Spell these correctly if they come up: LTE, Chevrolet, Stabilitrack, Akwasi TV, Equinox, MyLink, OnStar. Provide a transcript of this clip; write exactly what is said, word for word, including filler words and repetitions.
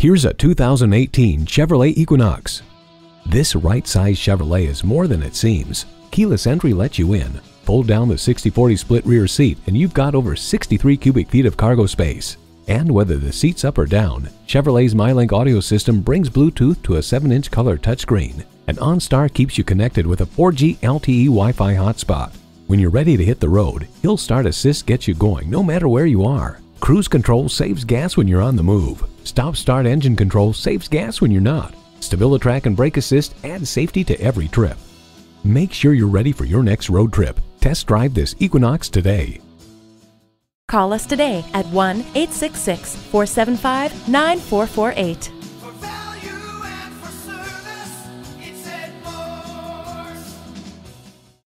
Here's a two thousand eighteen Chevrolet Equinox. This right-size Chevrolet is more than it seems. Keyless entry lets you in. Fold down the sixty forty split rear seat and you've got over sixty-three cubic feet of cargo space. And whether the seat's up or down, Chevrolet's MyLink audio system brings Bluetooth to a seven inch color touchscreen. And OnStar keeps you connected with a four G L T E Wi-Fi hotspot. When you're ready to hit the road, Hill Start Assist gets you going no matter where you are. Cruise control saves gas when you're on the move. Stop-start engine control saves gas when you're not. Stabilitrack and brake assist add safety to every trip. Make sure you're ready for your next road trip. Test drive this Equinox today. Call us today at one eight six six, four seven five, nine four four eight.